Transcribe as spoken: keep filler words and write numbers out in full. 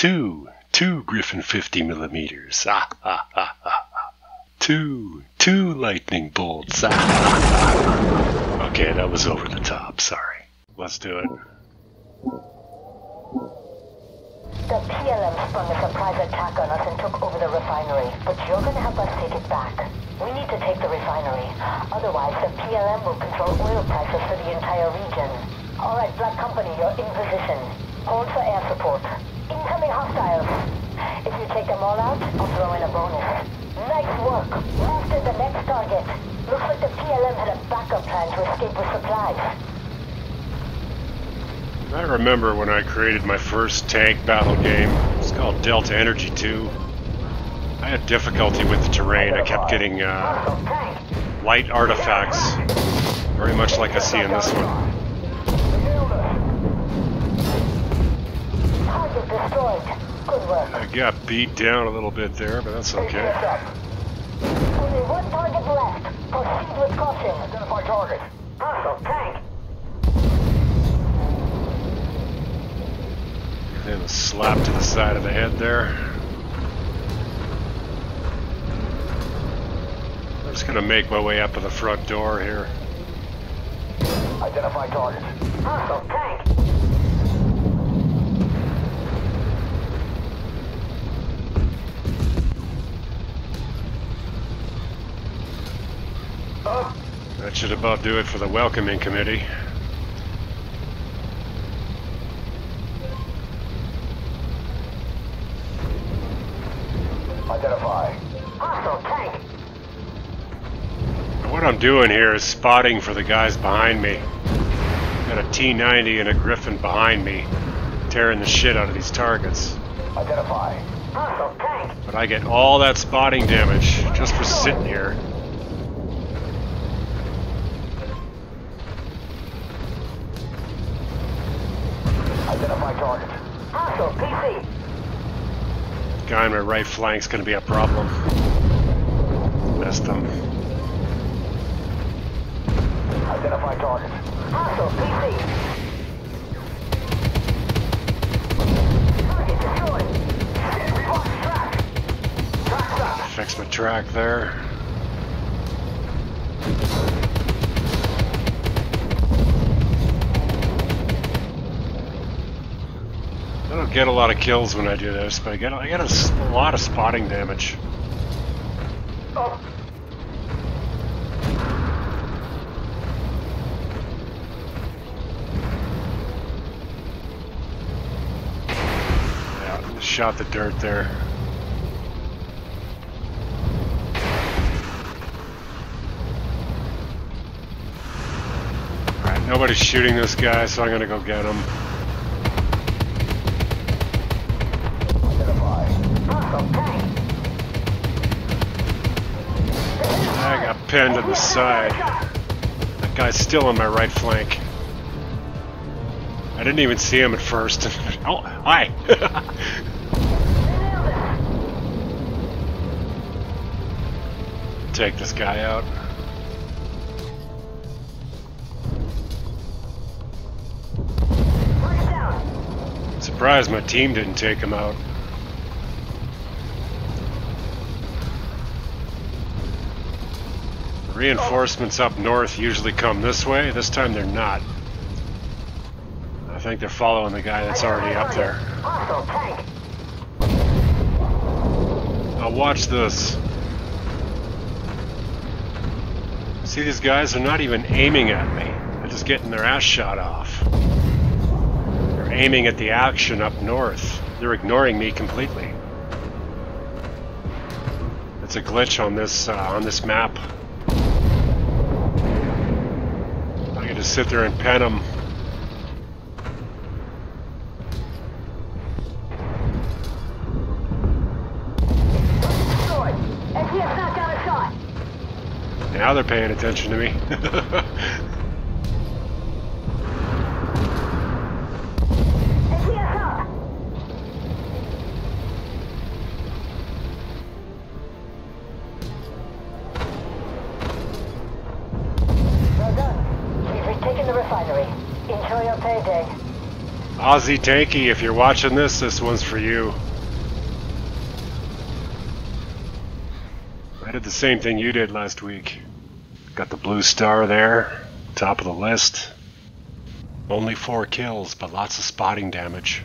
Two, two Griffin fifty millimeters. Ah, ah, ah, ah, ah. Two, two lightning bolts. Ah, ah, ah. Okay, that was over the top. Sorry. Let's do it. The P L M spun a surprise attack on us and took over the refinery, but you're going to help us take it back. We need to take the refinery. Otherwise, the P L M will control oil prices for the entire region. All right, Black Company, you're in position. Hold for air support. Incoming hostiles. If you take them all out, I'll throw in a bonus. Nice work. Move to the next target. Looks like the P L M had a backup plan to escape with supplies. I remember when I created my first tank battle game. It's called Delta Energy two. I had difficulty with the terrain. I kept getting uh, light artifacts, very much like I see in this one. Destroyed. Good work. I got beat down a little bit there, but that's okay. Only one target left. Proceed with caution. Identify target. Hostile tank. And a slap to the side of the head there. I'm just gonna make my way up to the front door here. Identify target. Hostile tank. That should about do it for the welcoming committee. Identify. Hostile tank. What I'm doing here is spotting for the guys behind me. Got a T ninety and a Griffin behind me, tearing the shit out of these targets. Identify. Hostile tank. But I get all that spotting damage just for sitting here. Guy on my right flank's gonna be a problem. Missed him. Identify target. Hostile P C. Target destroyed. Track stop. Fix my track there. I don't get a lot of kills when I do this, but I get, I get a, a lot of spotting damage. Oh. Yeah, shot the dirt there. Alright, nobody's shooting this guy, so I'm gonna go get him. Pinned to the side. That guy's still on my right flank. I didn't even see him at first. Oh, hi! Take this guy out. Surprised my team didn't take him out. Reinforcements up north usually come this way. This time they're not. I think they're following the guy that's already up there. Now watch this. See, these guys are not even aiming at me. They're just getting their ass shot off. They're aiming at the action up north. They're ignoring me completely. It's a glitch on this uh, on this map. Just sit there and pen them. Now they're paying attention to me. Ozzie Tanky, if you're watching this, this one's for you. I did the same thing you did last week. Got the blue star there, top of the list. Only four kills, but lots of spotting damage.